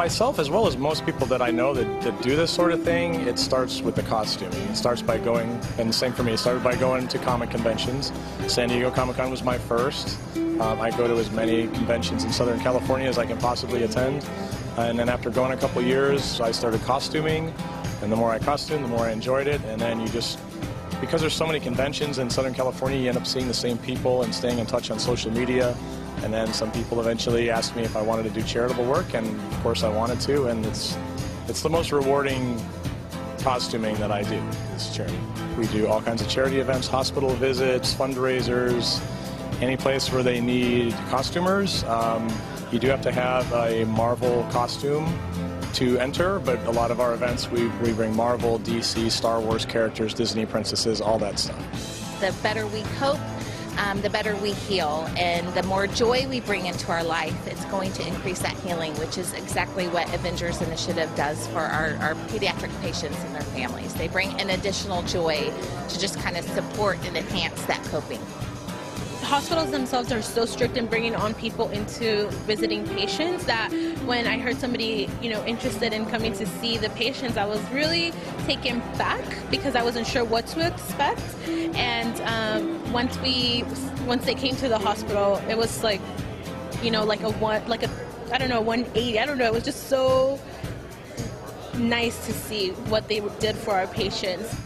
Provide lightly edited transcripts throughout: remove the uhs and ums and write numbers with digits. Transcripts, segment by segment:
myself, as well as most people that I know that do this sort of thing, it starts with the costuming. It starts by going, and same for me, it started by going to comic conventions. San Diego Comic-Con was my first. I go to as many conventions in Southern California as I can possibly attend. And then after going a couple years, I started costuming. And the more I costumed, the more I enjoyed it. And then you just, because there's so many conventions in Southern California, you end up seeing the same people and staying in touch on social media. And then some people eventually asked me if I wanted to do charitable work, and of course I wanted to, and it's the most rewarding costuming that I do, is charity. We do all kinds of charity events, hospital visits, fundraisers, any place where they need costumers. You do have to have a Marvel costume to enter, but a lot of our events we bring Marvel, DC, Star Wars characters, Disney princesses, all that stuff. The better we cope, the better we heal, and the more joy we bring into our life, it's going to increase that healing, which is exactly what Avengers Initiative does for our pediatric patients and their families. They bring an additional joy to just kind of support and enhance that coping. Hospitals themselves are so strict in bringing on people into visiting patients that when I heard somebody, you know, interested in coming to see the patients, I was really taken back because I wasn't sure what to expect. And once they came to the hospital, it was like, you know, I don't know, 180. I don't know. It was just so nice to see what they did for our patients.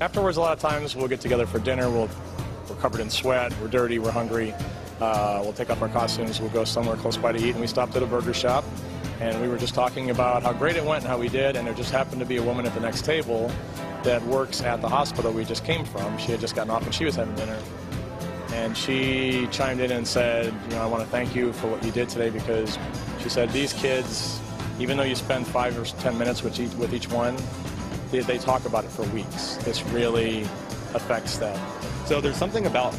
Afterwards, a lot of times we'll get together for dinner. We're covered in sweat, we're dirty, we're hungry. We'll take off our costumes, we'll go somewhere close by to eat, and we stopped at a burger shop. And we were just talking about how great it went and how we did, and there just happened to be a woman at the next table that works at the hospital we just came from. She had just gotten off and she was having dinner. And she chimed in and said, you know, I want to thank you for what you did today, because she said these kids, even though you spend 5 or 10 minutes with each one, they talk about it for weeks. This really affects them. So there's something about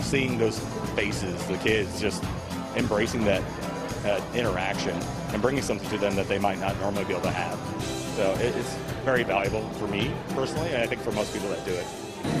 seeing those faces, the kids just embracing that interaction and bringing something to them that they might not normally be able to have. So it's very valuable for me personally, and I think for most people that do it.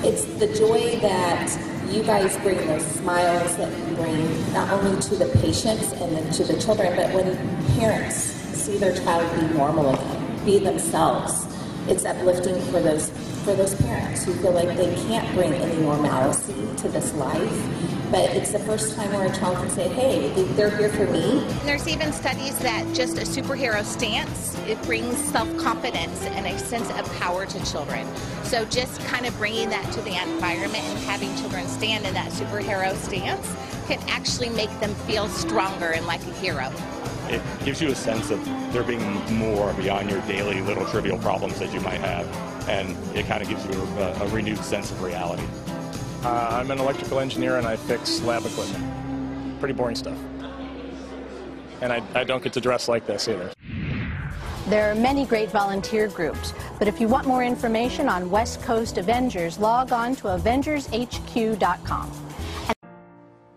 It's the joy that you guys bring, those smiles that you bring, not only to the patients and then to the children, but when parents see their child be normal again, be themselves, it's uplifting for those parents who feel like they can't bring any normalcy to this life. But it's the first time where a child can say, hey, they're here for me. And there's even studies that just a superhero stance, it brings self-confidence and a sense of power to children. So just kind of bringing that to the environment and having children stand in that superhero stance can actually make them feel stronger and like a hero. It gives you a sense of there being more beyond your daily little trivial problems that you might have, and it kind of gives you a renewed sense of reality. I'm an electrical engineer and I fix lab equipment. Pretty boring stuff. And I don't get to dress like this either. There are many great volunteer groups, but if you want more information on West Coast Avengers, log on to AvengersHQ.com.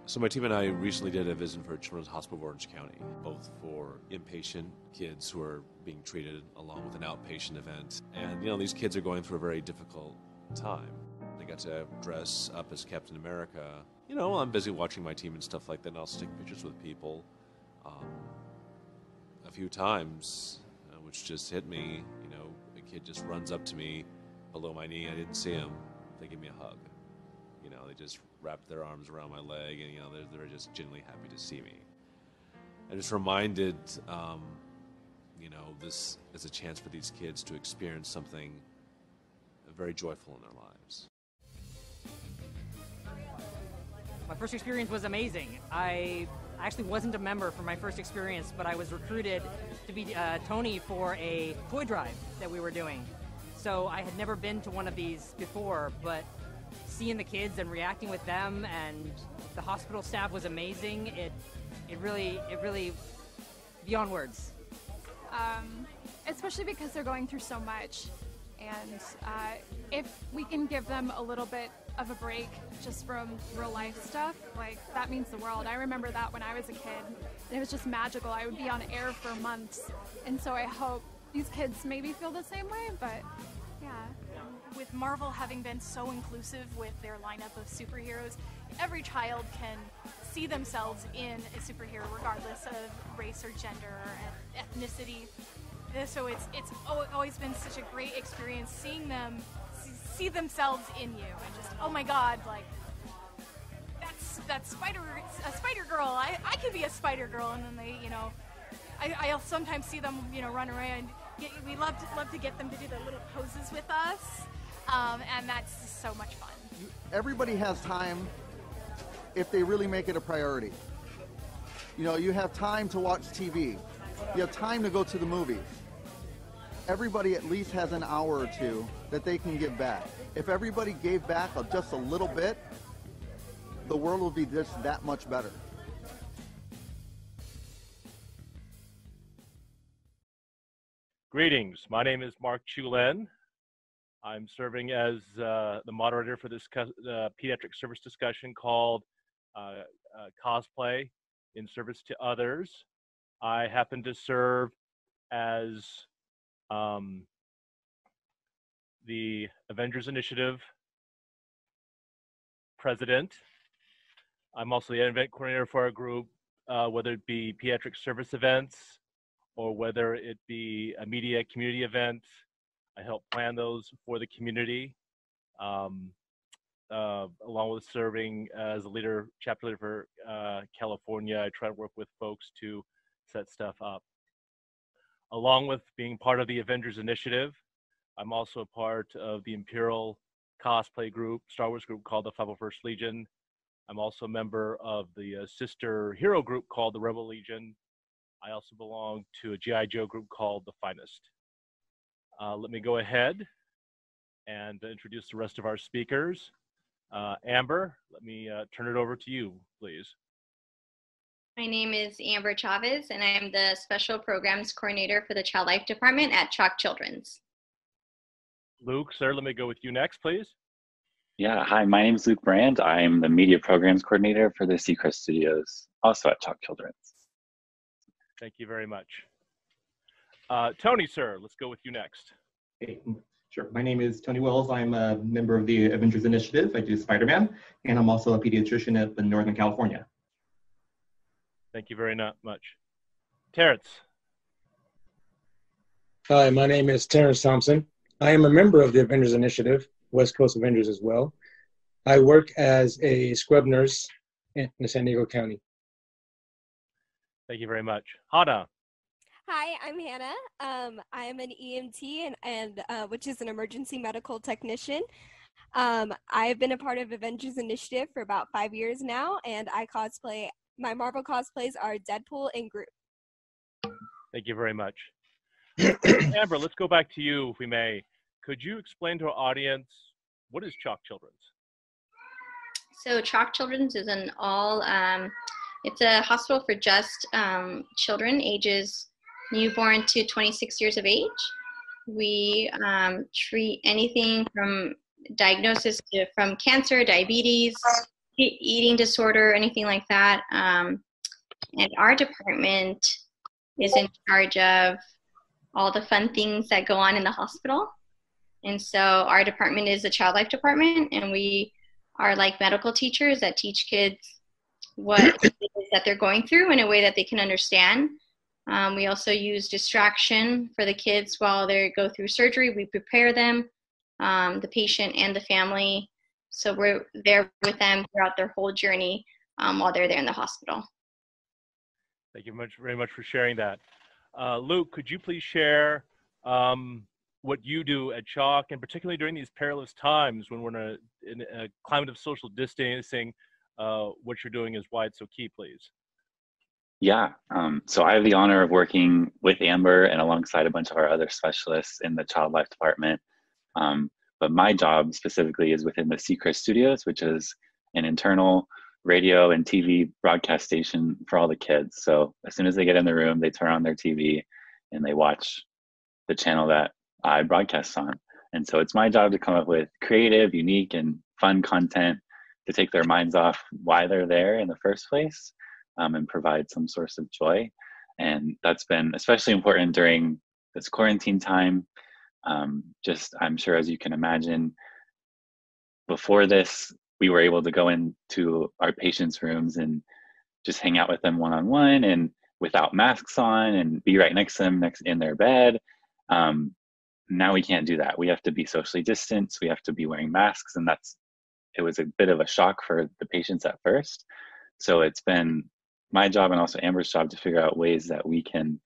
So my team and I recently did a visit for Children's Hospital of Orange County, both for inpatient kids who are being treated along with an outpatient event. And, you know, these kids are going through a very difficult time. They got to dress up as Captain America. You know, I'm busy watching my team and stuff like that, and I'll take pictures with people a few times, which just hit me. You know, a kid just runs up to me below my knee. I didn't see him. They give me a hug. You know, they just wrapped their arms around my leg, and, you know, they're just genuinely happy to see me. I just reminded, you know, this is a chance for these kids to experience something very joyful in their lives. My first experience was amazing. I actually wasn't a member for my first experience, but I was recruited to be Tony for a toy drive that we were doing. So I had never been to one of these before, but seeing the kids and reacting with them and the hospital staff was amazing. It really beyond words. Especially because they're going through so much, and if we can give them a little bit of a break just from real life stuff, like, that means the world. I remember that when I was a kid, and it was just magical. I would be on air for months, and so I hope these kids maybe feel the same way, but yeah. With Marvel having been so inclusive with their lineup of superheroes, every child can see themselves in a superhero regardless of race or gender or ethnicity. So it's always been such a great experience seeing them see themselves in you and just, oh my God, like that's a spider girl. I could be a spider girl, and then they, you know, I'll sometimes see them, you know, run around. We love to get them to do their little poses with us, and that's just so much fun. Everybody has time if they really make it a priority. You know, you have time to watch TV. You have time to go to the movies. Everybody at least has an hour or two that they can give back. If everybody gave back just a little bit, the world will be just that much better. Greetings. My name is Mark Chulen. I'm serving as the moderator for this pediatric service discussion called Cosplay in Service to Others. I happen to serve as the Avengers Initiative president. I'm also the event coordinator for our group, whether it be pediatric service events or whether it be a media community event. I help plan those for the community, along with serving as a leader, chapter leader for California. I try to work with folks to set stuff up. Along with being part of the Avengers Initiative, I'm also a part of the Imperial cosplay group, Star Wars group called the 501st Legion. I'm also a member of the sister hero group called the Rebel Legion. I also belong to a G.I. Joe group called the Finest. Let me go ahead and introduce the rest of our speakers. Amber, let me turn it over to you, please. My name is Amber Chavez, and I am the Special Programs Coordinator for the Child Life Department at Chalk Children's. Luke, sir, let me go with you next, please. Yeah, hi, my name is Luke Morand. I am the Media Programs Coordinator for the Seacrest Studios, also at Chalk Children's. Thank you very much. Tony, sir, let's go with you next. Hey, sure. My name is Tony Wills. I'm a member of the Avengers Initiative. I do Spider-Man, and I'm also a pediatrician up in Northern California. Thank you very much. Terrance. Hi, my name is Terrance Thompson. I am a member of the Avengers Initiative, West Coast Avengers as well. I work as a scrub nurse in San Diego County. Thank you very much. Hanna. Hi, I'm Hanna. I'm an EMT, and which is an emergency medical technician. I've been a part of Avengers Initiative for about 5 years now, and I cosplay. My Marvel cosplays are Deadpool and Groot. Thank you very much. Amber, let's go back to you, if we may. Could you explain to our audience, what is Chalk Children's? So Chalk Children's is an all, it's a hospital for just children ages newborn to 26 years of age. We treat anything from diagnosis to from cancer, diabetes, eating disorder, anything like that. And our department is in charge of all the fun things that go on in the hospital. And so our department is the Child Life Department, and we are like medical teachers that teach kids what it is that they're going through in a way that they can understand. We also use distraction for the kids while they go through surgery. We prepare them, the patient and the family. So we're there with them throughout their whole journey while they're there in the hospital. Thank you very much for sharing that. Luke, could you please share what you do at Chalk, and particularly during these perilous times when we're in a climate of social distancing, what you're doing is why it's so key, please. Yeah, so I have the honor of working with Amber and alongside a bunch of our other specialists in the Child Life Department. But my job specifically is within the Seacrest Studios, which is an internal radio and TV broadcast station for all the kids. So as soon as they get in the room, they turn on their TV and they watch the channel that I broadcast on. And so it's my job to come up with creative, unique, and fun content to take their minds off why they're there in the first place. And provide some source of joy. And that's been especially important during this quarantine time. Just, I'm sure as you can imagine, before this, we were able to go into our patients' rooms and just hang out with them one-on-one and without masks on and be right next to them in their bed. Now we can't do that. We have to be socially distanced. We have to be wearing masks. And it was a bit of a shock for the patients at first. So it's been my job and also Amber's job to figure out ways that we can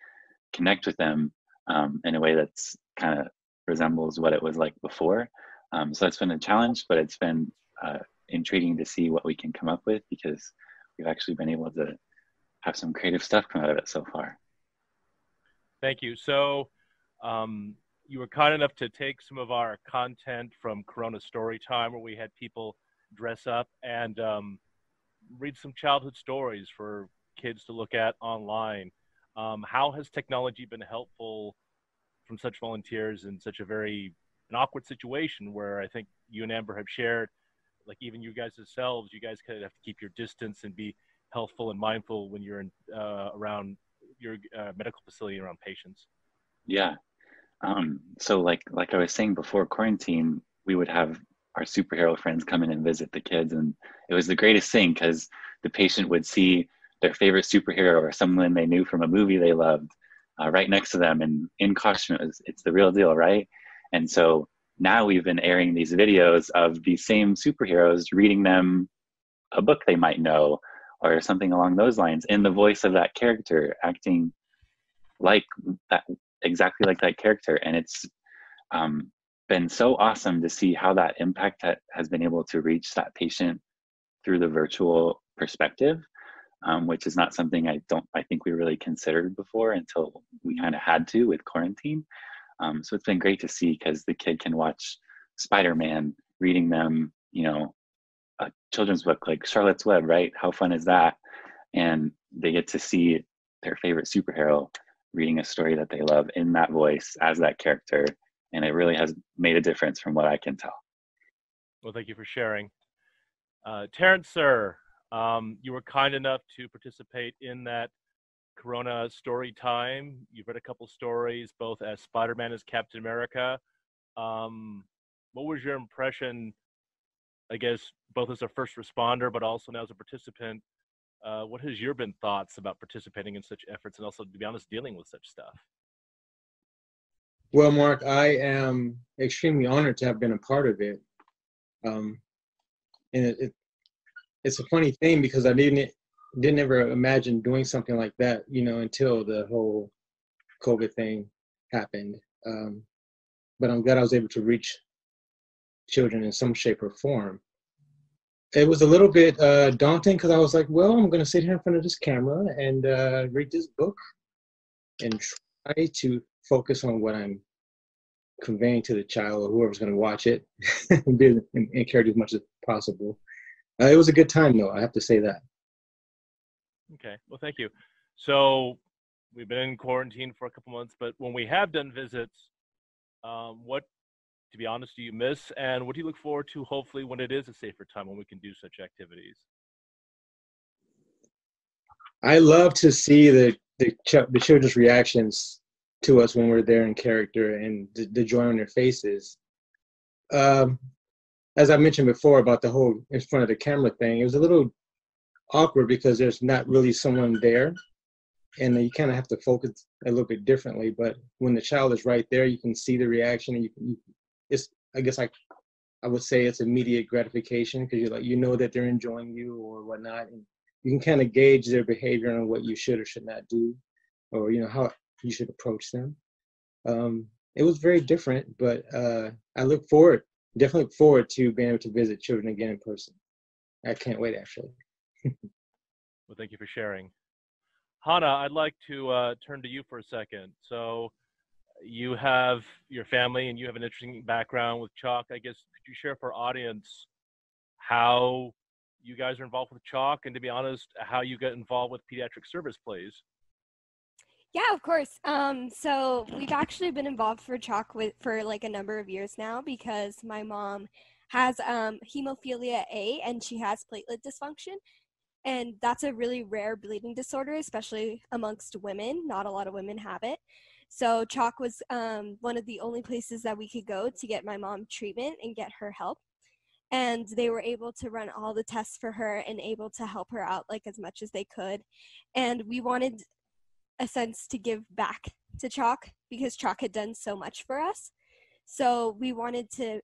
connect with them in a way that's kind of resembles what it was like before. So that's been a challenge, but it's been intriguing to see what we can come up with, because we've actually been able to have some creative stuff come out of it so far. Thank you. So you were kind enough to take some of our content from Corona Storytime, where we had people dress up and read some childhood stories for kids to look at online. How has technology been helpful from such volunteers in such a very an awkward situation, where I think you and Amber have shared, like, even you guys yourselves, you guys kind of have to keep your distance and be healthful and mindful when you're in, around your medical facility, around patients? Yeah. So like I was saying before quarantine, we would have our superhero friends come in and visit the kids. And it was the greatest thing, because the patient would see their favorite superhero or someone they knew from a movie they loved right next to them and in costume. It's the real deal, right? And so now we've been airing these videos of these same superheroes reading them a book they might know or something along those lines in the voice of that character, acting like that, exactly like that character. And it's been so awesome to see how that impact has been able to reach that patient through the virtual perspective, which is not something I think we really considered before until we kind of had to with quarantine. So it's been great to see, because the kid can watch Spider-Man reading them, you know, a children's book like Charlotte's Web, right? How fun is that? And they get to see their favorite superhero reading a story that they love in that voice as that character. And it really has made a difference from what I can tell. Well, thank you for sharing. Terrance, sir, you were kind enough to participate in that Corona story time. You've read a couple stories, both as Spider-Man and as Captain America. What was your impression, I guess, both as a first responder, but also now as a participant? What has your been thoughts about participating in such efforts and also, to be honest, dealing with such stuff? Well, Mark, I am extremely honored to have been a part of it. And it's a funny thing, because I didn't ever imagine doing something like that, you know, until the whole COVID thing happened. But I'm glad I was able to reach children in some shape or form. It was a little bit daunting, because I was like, well, I'm going to sit here in front of this camera and read this book and try to focus on what I'm conveying to the child or whoever's going to watch it and carry it as much as possible. It was a good time, though, I have to say that. Okay, well, thank you. So we've been in quarantine for a couple months, but when we have done visits, what, to be honest, do you miss? And what do you look forward to, hopefully, when it is a safer time, when we can do such activities? I love to see the children's reactions to us when we're there in character, and the joy on their faces. As I mentioned before about the whole in front of the camera thing, it was a little awkward because there's not really someone there, and you kind of have to focus a little bit differently. But when the child is right there, you can see the reaction, and it's, I guess, I would say it's immediate gratification, because you're like, you know that they're enjoying you or whatnot, and you can kind of gauge their behavior on what you should or should not do, or, you know, how you should approach them. It was very different, but I look forward, definitely look forward to being able to visit children again in person. I can't wait, actually. Well, thank you for sharing. Hanna, I'd like to turn to you for a second. So you have your family and you have an interesting background with Chalk. I guess, could you share for our audience how you guys are involved with Chalk, and, to be honest, how you got involved with Pediatric Service Plays? Yeah, of course. So we've actually been involved for Chalk for like a number of years now, because my mom has hemophilia A and she has platelet dysfunction. And that's a really rare bleeding disorder, especially amongst women. Not a lot of women have it. So Chalk was one of the only places that we could go to get my mom treatment and get her help. and they were able to run all the tests for her and able to help her out like as much as they could. And we wanted a sense to give back to Chalk because Chalk had done so much for us. So we wanted to,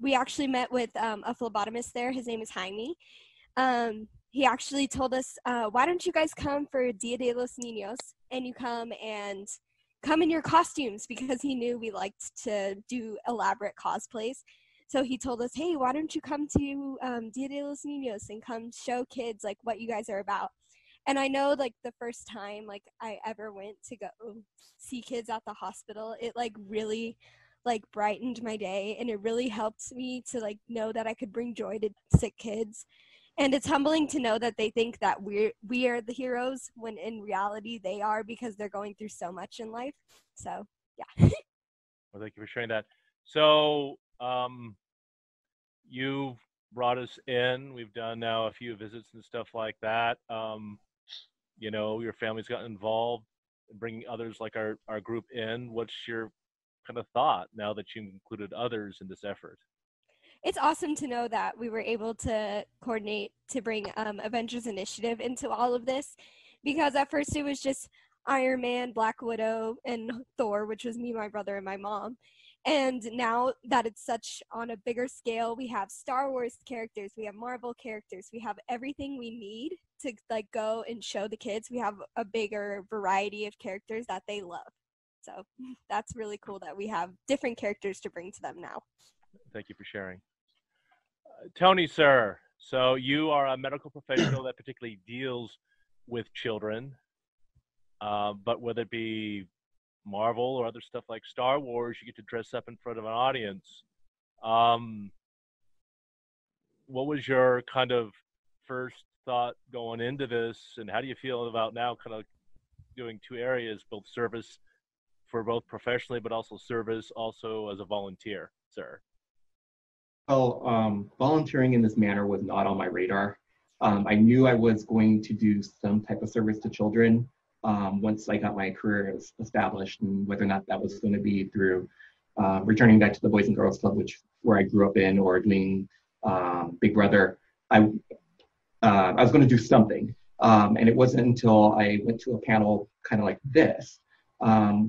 we actually met with a phlebotomist there. His name is Jaime. He actually told us, why don't you guys come for Dia de los Niños and you come in your costumes, because he knew we liked to do elaborate cosplays. So he told us, hey, why don't you come to Dia de los Niños and come show kids like what you guys are about. And I know like the first time like I ever went to go see kids at the hospital, it like really like brightened my day, and it really helped me to like know that I could bring joy to sick kids. And it's humbling to know that they think that we are the heroes when in reality they are, because they're going through so much in life. So yeah. Well, thank you for sharing that. So you've brought us in. We've done now a few visits and stuff like that. You know, your family's gotten involved in bringing others like our group in. What's your kind of thought now that you've included others in this effort? It's awesome to know that we were able to coordinate to bring Avengers Initiative into all of this, because at first it was just Iron Man, Black Widow, and Thor, which was me, my brother, and my mom. And now that it's such on a bigger scale, we have Star Wars characters, we have Marvel characters, we have everything we need to like go and show the kids. We have a bigger variety of characters that they love. So that's really cool that we have different characters to bring to them now. Thank you for sharing. Tony, sir, so you are a medical professional that particularly deals with children, but whether it be Marvel or other stuff like Star Wars, you get to dress up in front of an audience. What was your kind of first thought going into this, and how do you feel about now kind of doing two areas, both service for both professionally, but also service also as a volunteer, sir? Well, volunteering in this manner was not on my radar. I knew I was going to do some type of service to children once I got my career established, and whether or not that was going to be through returning back to the Boys and Girls Club, where I grew up in, or doing Big Brother. I was going to do something, and it wasn't until I went to a panel kind of like this,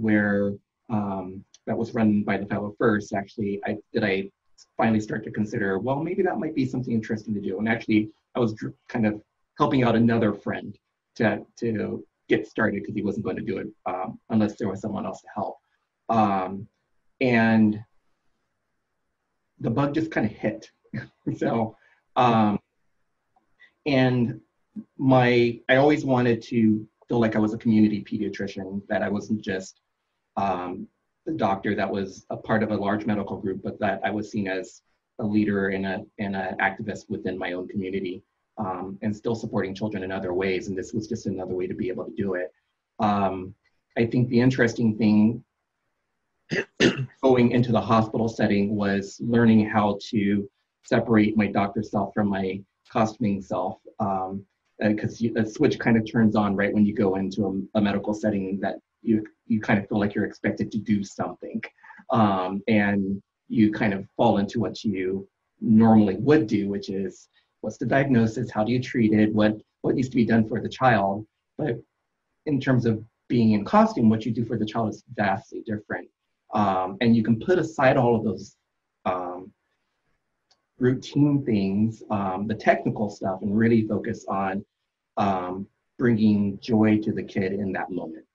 where that was run by the 501st, actually, I finally start to consider, well, maybe that might be something interesting to do. And actually, I was kind of helping out another friend to get started, because he wasn't going to do it unless there was someone else to help. And the bug just kind of hit. So, and I always wanted to feel like I was a community pediatrician, that I wasn't just the doctor that was a part of a large medical group, but that I was seen as a leader and an activist within my own community, and still supporting children in other ways. And this was just another way to be able to do it. I think the interesting thing going into the hospital setting was learning how to separate my doctor self from my costuming self, because a switch kind of turns on right when you go into a medical setting, that you kind of feel like you're expected to do something, and you kind of fall into what you normally would do, which is, what's the diagnosis, how do you treat it, what needs to be done for the child. But in terms of being in costume, what you do for the child is vastly different, and you can put aside all of those routine things, the technical stuff, and really focus on bringing joy to the kid in that moment.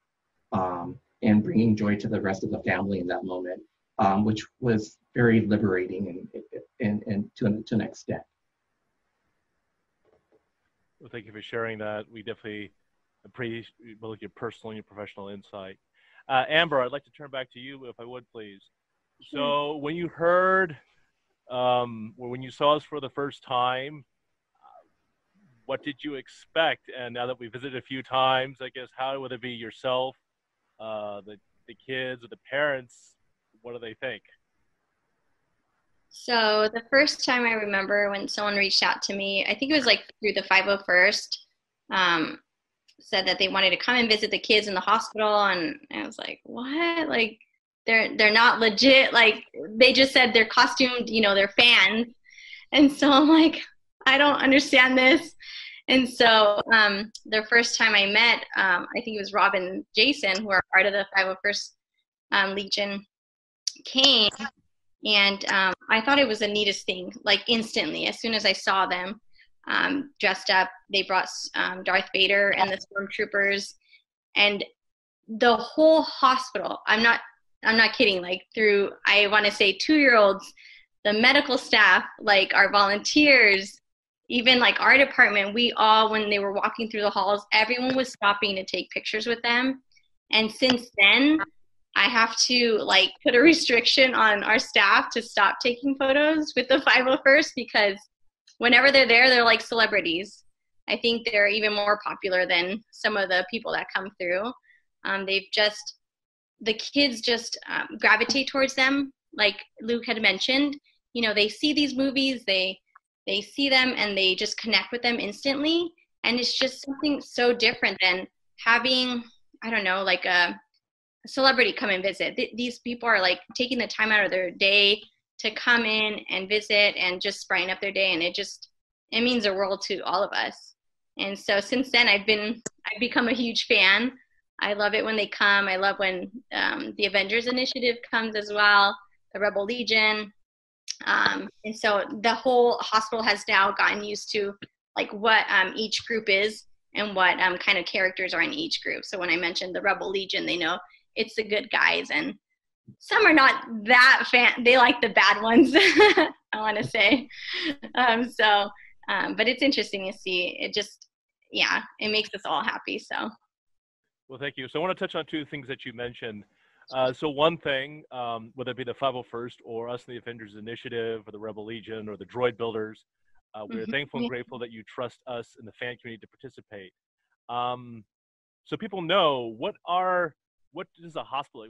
And bringing joy to the rest of the family in that moment, which was very liberating and to an extent. Well, thank you for sharing that. We definitely appreciate both your personal and your professional insight. Amber, I'd like to turn back to you, if I would, please. So when you heard, or when you saw us for the first time, what did you expect? And now that we visited a few times, I guess, how would it be yourself, the kids or the parents, what do they think? So the first time I remember when someone reached out to me, I think it was like through the 501st, said that they wanted to come and visit the kids in the hospital. And I was like, what? Like, they're not legit. Like, they just said they're costumed, you know, they're fans. And so I'm like, I don't understand this. And so the first time I met, I think it was Rob and Jason, who are part of the 501st Legion, came. And I thought it was the neatest thing, like instantly, as soon as I saw them dressed up. They brought Darth Vader and the Stormtroopers, and the whole hospital, I'm not kidding, like through, I want to say 2-year-olds, the medical staff, like our volunteers, even like our department, we all, when they were walking through the halls, everyone was stopping to take pictures with them. And since then, I have to like put a restriction on our staff to stop taking photos with the 501st, because whenever they're there, they're like celebrities. I think they're even more popular than some of the people that come through. The kids just gravitate towards them. Like Luke had mentioned, you know, they see these movies, they see them, and they just connect with them instantly. And it's just something so different than having, I don't know, like a celebrity come and visit. These people are like taking the time out of their day to come in and visit and just brighten up their day. And it means the world to all of us. And so since then, I've become a huge fan. I love it when they come. I love when the Avengers Initiative comes as well, the Rebel Legion. And so the whole hospital has now gotten used to like what each group is and what kind of characters are in each group. So when I mentioned the Rebel Legion, they know it's the good guys, and some are not that fan. They like the bad ones, I want to say. But it's interesting to see. It just, yeah, it makes us all happy, so. Well, thank you. So I want to touch on two things that you mentioned. So one thing, whether it be the 501st or us in the Avengers Initiative or the Rebel Legion or the Droid Builders, we're thankful and grateful that you trust us and the fan community to participate. So people know, what does a hospital,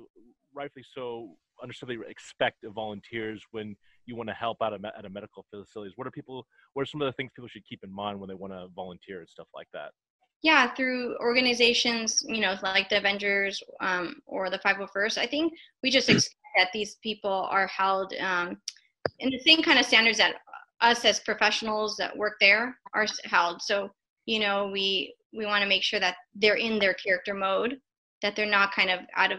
rightfully so, understandably expect of volunteers when you want to help out at a medical facilities? What are some of the things people should keep in mind when they want to volunteer and stuff like that? Yeah, through organizations, you know, like the Avengers or the 501st, I think we just expect that these people are held in the same kind of standards that us as professionals that work there are held. So, you know, we want to make sure that they're in their character mode, that they're not kind of out of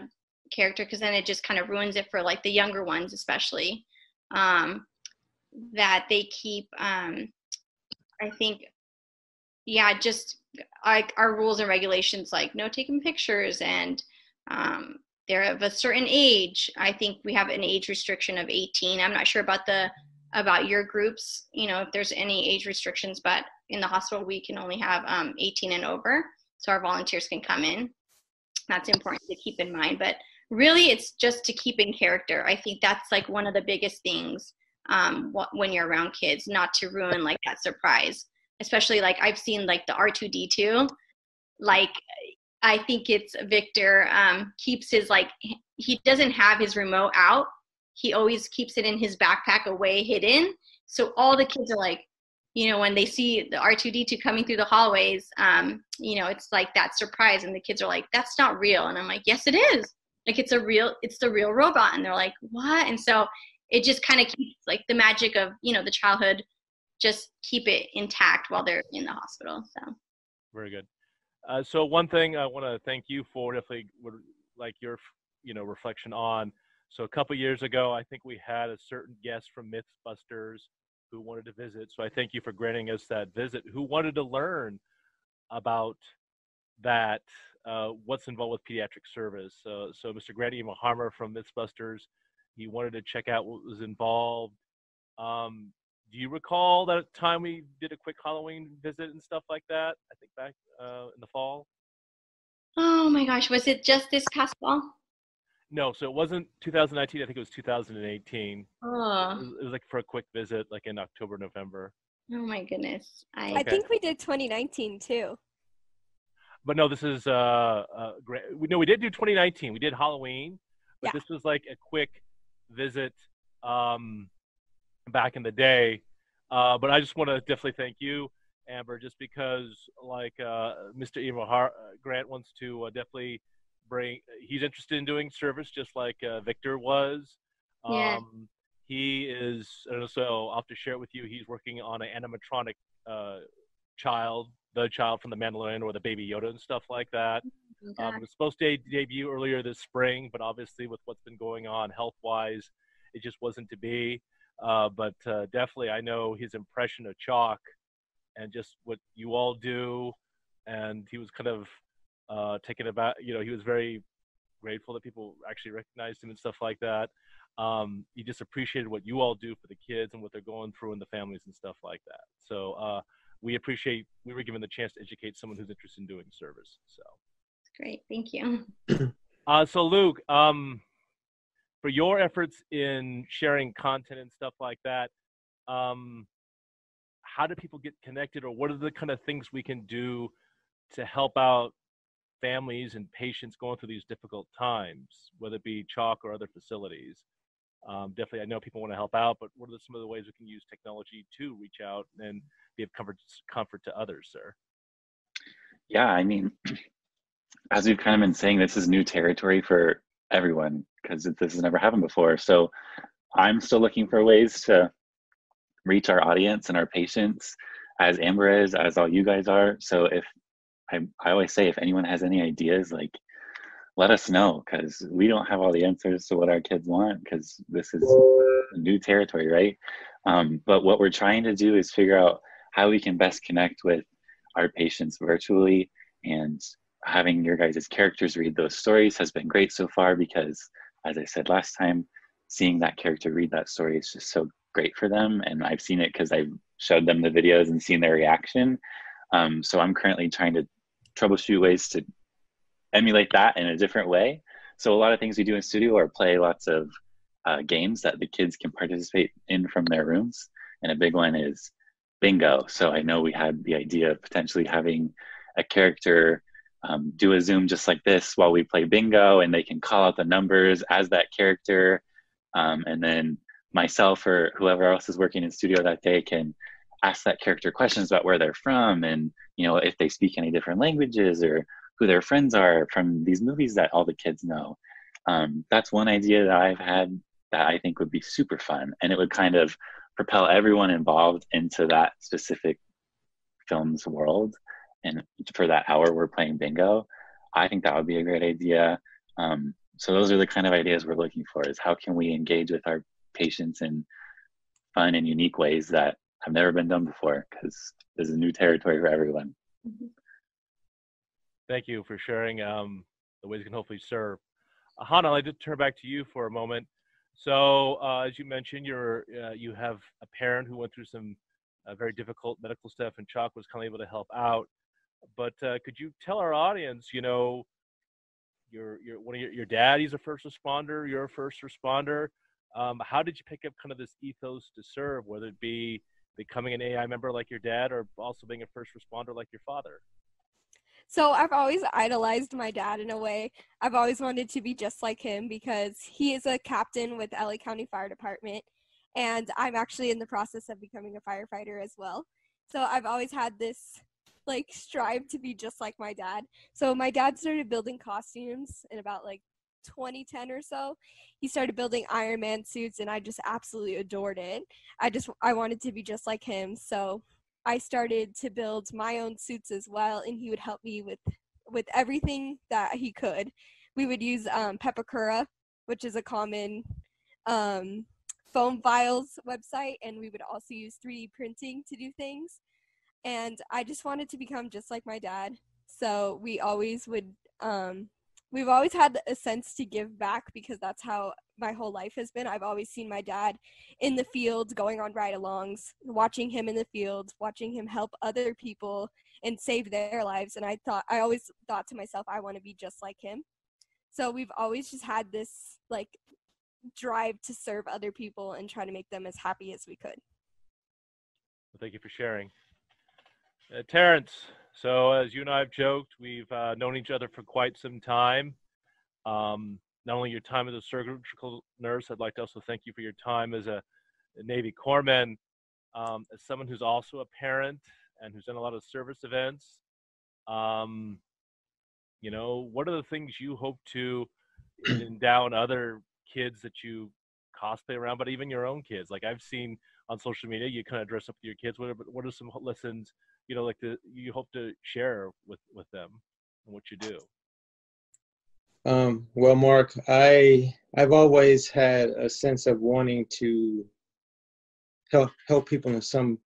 character, because then it just kind of ruins it for like the younger ones, especially, that they keep, I think, yeah, just like our rules and regulations, like no taking pictures, and they're of a certain age. I think we have an age restriction of 18. I'm not sure about your groups, you know, if there's any age restrictions, but in the hospital we can only have 18 and over, so our volunteers can come in. That's important to keep in mind, but really it's just to keep in character. I think that's like one of the biggest things when you're around kids, not to ruin like that surprise. Especially like I've seen like the R2-D2, like I think it's Victor keeps his, like, he doesn't have his remote out. He always keeps it in his backpack away, hidden. So all the kids are like, you know, when they see the R2-D2 coming through the hallways, you know, it's like that surprise. And the kids are like, that's not real. And I'm like, yes, it is. Like it's the real robot. And they're like, what? And so it just kind of keeps like the magic of, you know, the childhood, just keep it intact while they're in the hospital. So, very good. So one thing I want to thank you for, definitely would like your, you know, reflection on. So a couple of years ago, I think we had a certain guest from Mythbusters who wanted to visit. So I thank you for granting us that visit, who wanted to learn about that, what's involved with pediatric service. So Mr. Grant E. Maharmer from Mythbusters, he wanted to check out what was involved. Do you recall that time we did a quick Halloween visit and stuff like that? I think back in the fall. Oh my gosh, was it just this past fall? No, so it wasn't 2019. I think it was 2018. Oh. It was like for a quick visit, like in October, November. Oh my goodness. I think we did 2019 too. But no, this is great. No, we did do 2019. We did Halloween, but yeah. This was like a quick visit. Back in the day, but I just want to definitely thank you, Amber, just because like Mr. Evo Har Grant wants to definitely he's interested in doing service just like Victor was. Yes. He is, so I'll have to share it with you. He's working on an animatronic child, the child from the Mandalorian or the Baby Yoda and stuff like that. Okay. It was supposed to debut earlier this spring, but obviously with what's been going on health-wise, it just wasn't to be. But definitely I know his impression of Chalk and just what you all do. And he was kind of taken aback, he was very grateful that people actually recognized him and stuff like that. He just appreciated what you all do for the kids and what they're going through and the families and stuff like that. So we were given the chance to educate someone who's interested in doing service. So that's great. Thank you. So Luke, for your efforts in sharing content and stuff like that, how do people get connected, or what are the kind of things we can do to help out families and patients going through these difficult times, whether it be Chalk or other facilities? Definitely, I know people want to help out, but what are some of the ways we can use technology to reach out and be of comfort to others, sir? Yeah, I mean, as we've kind of been saying, this is new territory for everyone because this has never happened before. So I'm still looking for ways to reach our audience and our patients, as Amber is, as all you guys are. So if I always say, if anyone has any ideas, like, let us know, because we don't have all the answers to what our kids want, because this is new territory, right? But what we're trying to do is figure out how we can best connect with our patients virtually, and having your guys' characters read those stories has been great so far, because as I said last time, seeing that character read that story is just so great for them. And I've seen it because I've showed them the videos and seen their reaction. So I'm currently trying to troubleshoot ways to emulate that in a different way. So a lot of things we do in studio are play lots of games that the kids can participate in from their rooms. And a big one is bingo. So I know we had the idea of potentially having a character do a Zoom just like this while we play bingo, and they can call out the numbers as that character. And then myself or whoever else is working in studio that day can ask that character questions about where they're from, and if they speak any different languages, or who their friends are from these movies that all the kids know. That's one idea that I've had that I think would be super fun, and it would kind of propel everyone involved into that specific film's world. And for that hour we're playing bingo, I think that would be a great idea. So those are the kind of ideas we're looking for, is how can we engage with our patients in fun and unique ways that have never been done before, because this is new territory for everyone. Mm-hmm. Thank you for sharing the ways you can hopefully serve. Hanna, I'd like to turn back to you for a moment. So as you mentioned, you have a parent who went through some very difficult medical stuff, and Chalk was kind of able to help out. But could you tell our audience, your dad, he's a first responder, you're a first responder. How did you pick up kind of this ethos to serve, whether it be becoming an AI member like your dad, or also being a first responder like your father? So I've always idolized my dad in a way. I've always wanted to be just like him, because he is a captain with LA County Fire Department, and I'm actually in the process of becoming a firefighter as well. So I've always had this strive to be just like my dad. So my dad started building costumes in about 2010 or so. He started building Iron Man suits, and I just absolutely adored it. I wanted to be just like him. So I started to build my own suits as well, and he would help me with everything that he could. We would use Pepakura, which is a common foam files website, and we would also use 3D printing to do things. And I just wanted to become just like my dad. So we always would we've always had a sense to give back, because that's how my whole life has been. I've always seen my dad in the field, going on ride-alongs, watching him in the field, watching him help other people and save their lives. And I always thought to myself, I want to be just like him. So we've always just had this drive to serve other people and try to make them as happy as we could. Well, thank you for sharing. Terrance. So as you and I have joked, we've known each other for quite some time. Not only your time as a surgical nurse, I'd like to also thank you for your time as a Navy corpsman, as someone who's also a parent and who's done a lot of service events. What are the things you hope to endow in other kids that you cosplay around, but even your own kids. Like I've seen on social media, you kind of dress up with your kids. What are some lessons, you know, like you hope to share with them and what you do? Well, Mark, I've always had a sense of wanting to help people in some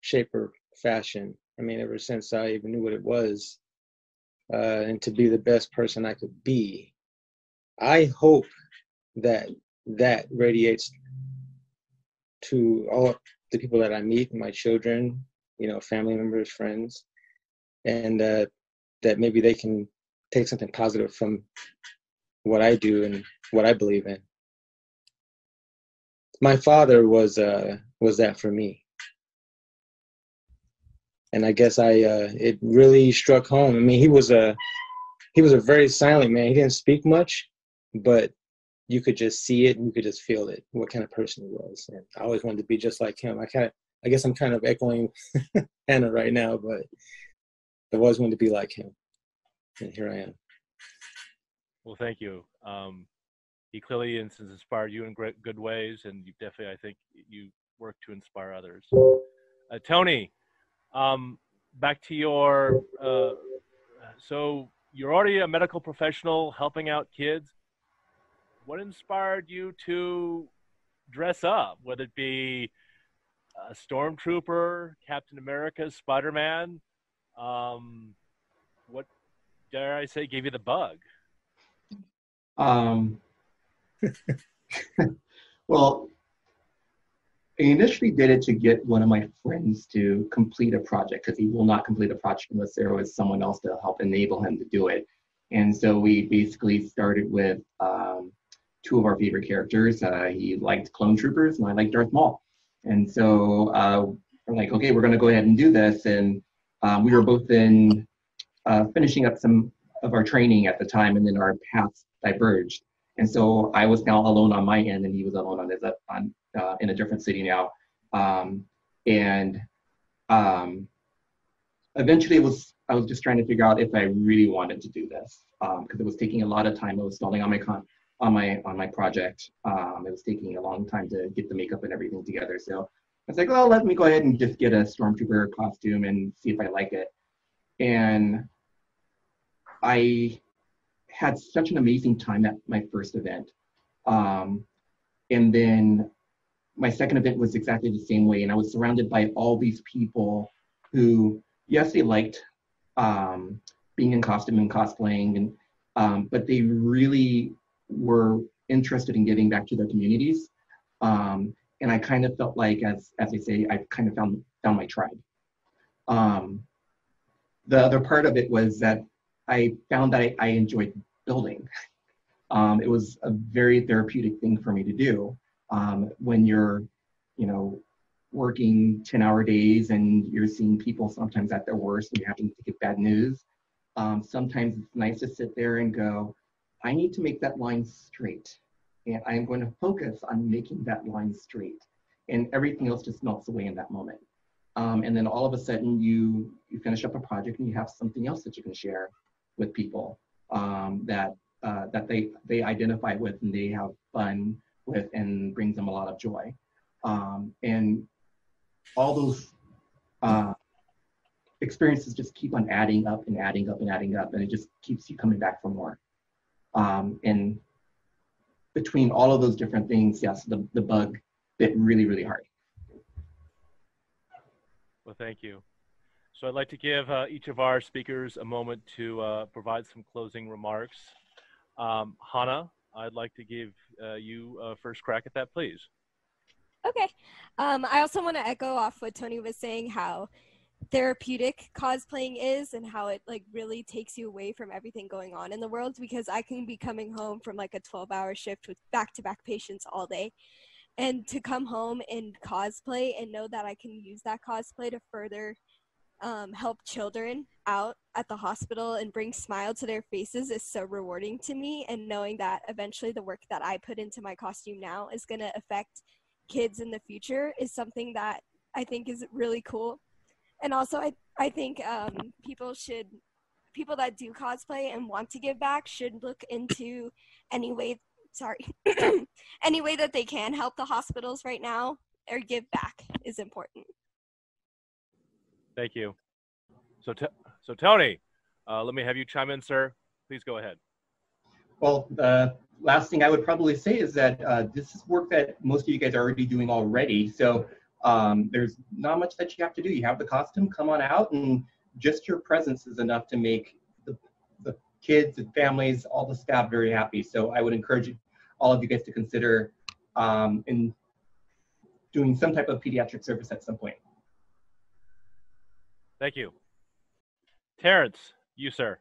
shape or fashion. I mean, ever since I even knew what it was, and to be the best person I could be. I hope that that radiates to all the people that I meet, my children, you know, family members, friends, and that maybe they can take something positive from what I do and what I believe in. My father was that for me, and I guess it really struck home. I mean, he was a very silent man. He didn't speak much, but you could just see it and you could just feel it. What kind of person he was, and I always wanted to be just like him. I guess I'm kind of echoing Hanna right now, but I always wanted to be like him. And here I am. Well, thank you. He clearly has inspired you in great, good ways, and you definitely, I think, you work to inspire others. Tony, back to your. So you're already a medical professional helping out kids. What inspired you to dress up? Whether it be a Stormtrooper, Captain America, Spider-Man, what? Dare I say, gave you the bug? Well, I initially did it to get one of my friends to complete a project, because he will not complete a project unless there was someone else to help enable him to do it. And so we basically started with two of our favorite characters. He liked Clone Troopers, and I liked Darth Maul. And so we're like, okay, we're going to go ahead and do this. And we were both in... finishing up some of our training at the time, and then our paths diverged. And so I was now alone on my end, and he was alone on his in a different city now. Eventually, I was just trying to figure out if I really wanted to do this, because it was taking a lot of time. I was stalling on my on my project. It was taking a long time to get the makeup and everything together. So I was like, well, let me go ahead and just get a Stormtrooper costume and see if I like it. And I had such an amazing time at my first event. And then my second event was exactly the same way. And I was surrounded by all these people who, yes, they liked being in costume and cosplaying, and, but they really were interested in giving back to their communities. And I kind of felt like, as they say, I kind of found my tribe. The other part of it was that I found that I enjoyed building. It was a very therapeutic thing for me to do. When you're, you know, working 10-hour days and you're seeing people sometimes at their worst and you're having to get bad news, sometimes it's nice to sit there and go, I need to make that line straight. And I'm going to focus on making that line straight. And everything else just melts away in that moment. And then all of a sudden you finish up a project and you have something else that you can share with people that they identify with and they have fun with and brings them a lot of joy. And all those experiences just keep on adding up and adding up and adding up, and it just keeps you coming back for more. And between all of those different things, yes, the bug bit really, really hard. Well, thank you. So I'd like to give each of our speakers a moment to provide some closing remarks. Hanna, I'd like to give you a first crack at that, please. Okay. I also want to echo off what Tony was saying, how therapeutic cosplaying is and how it like really takes you away from everything going on in the world, because I can be coming home from like a 12-hour shift with back-to-back patients all day. And to come home and cosplay and know that I can use that cosplay to further help children out at the hospital and bring smile to their faces is so rewarding to me. And knowing that eventually the work that I put into my costume now is going to affect kids in the future is something that I think is really cool. And also I think people that do cosplay and want to give back should look into any way sorry, any way that they can help the hospitals right now or give back is important. Thank you. So Tony, let me have you chime in, sir. Please go ahead. Well, last thing I would probably say is that this is work that most of you guys are already doing already. So there's not much that you have to do. You have the costume, come on out, and just your presence is enough to make the kids and families, all the staff very happy. So I would encourage all of you guys to consider in doing some type of pediatric service at some point. Thank you. Terrance, you, sir.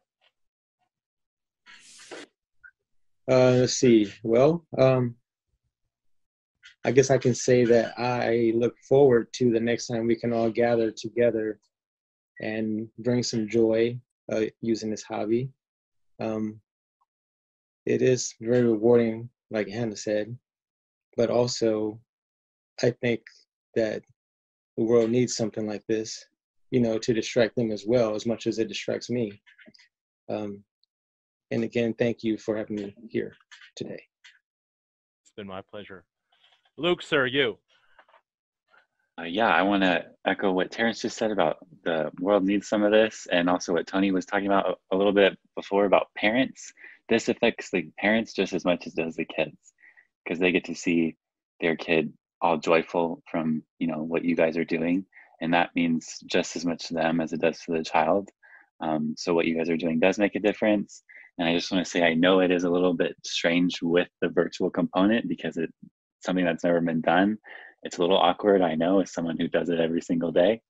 Let's see. Well, I guess I can say that I look forward to the next time we can all gather together and bring some joy using this hobby. It is very rewarding, like Hanna said, but also I think that the world needs something like this, you know, to distract them as well, as much as it distracts me. And again, thank you for having me here today. It's been my pleasure. Luke, sir, you. Yeah, I want to echo what Terrance just said about the world needs some of this, and also what Tony was talking about a little bit before about parents. This affects the parents just as much as it does the kids, because they get to see their kid all joyful from, you know, what you guys are doing, and that means just as much to them as it does to the child. So what you guys are doing does make a difference. And I just want to say, I know it is a little bit strange with the virtual component because it's something that's never been done. It's a little awkward, I know, as someone who does it every single day,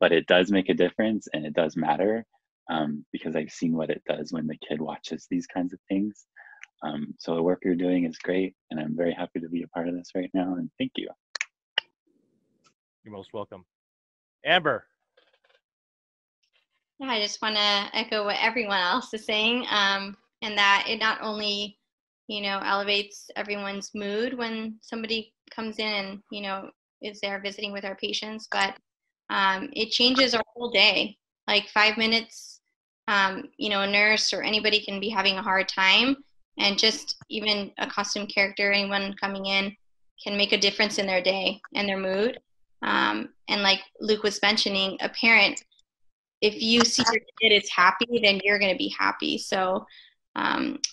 but it does make a difference and it does matter because I've seen what it does when the kid watches these kinds of things. So the work you're doing is great, and I'm very happy to be a part of this right now, and thank you. You're most welcome. Amber. I just want to echo what everyone else is saying, and that it not only, you know, elevates everyone's mood when somebody comes in and, you know, is there visiting with our patients, but it changes our whole day. Like 5 minutes, you know, a nurse or anybody can be having a hard time, and just even a costume character, anyone coming in can make a difference in their day and their mood. And like Luke was mentioning, a parent, if you see your kid is happy, then you're going to be happy. So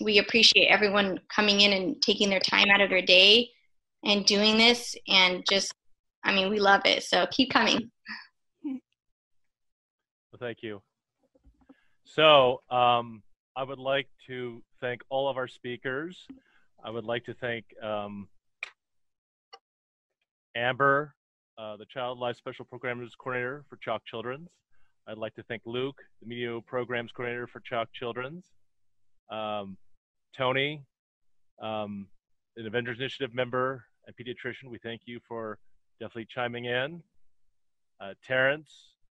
we appreciate everyone coming in and taking their time out of their day and doing this. And just, I mean, we love it. So keep coming. Well, thank you. So I would like to thank all of our speakers. I would like to thank Amber, the Child Life Special Programs Coordinator for Chalk Children's. I'd like to thank Luke, the Media Programs Coordinator for Chalk Children's, Tony, an Avengers Initiative member and pediatrician. We thank you for definitely chiming in. Terrance,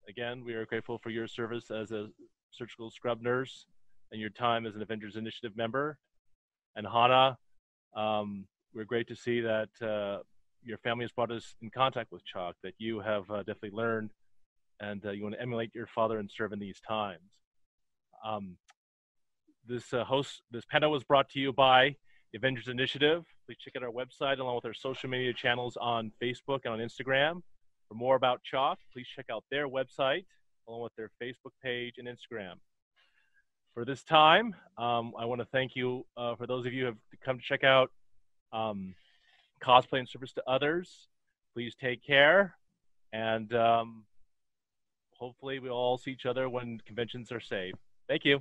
again, we are grateful for your service as a surgical scrub nurse and your time as an Avengers Initiative member. And Hanna, we're great to see that your family has brought us in contact with Chalk, that you have definitely learned, and you want to emulate your father and serve in these times. This panel was brought to you by the Avengers Initiative. Please check out our website along with our social media channels on Facebook and on Instagram. For more about Chalk, please check out their website along with their Facebook page and Instagram. For this time, I want to thank you for those of you who have come to check out Cosplay and Service to Others. Please take care, and hopefully we'll all see each other when conventions are safe. Thank you.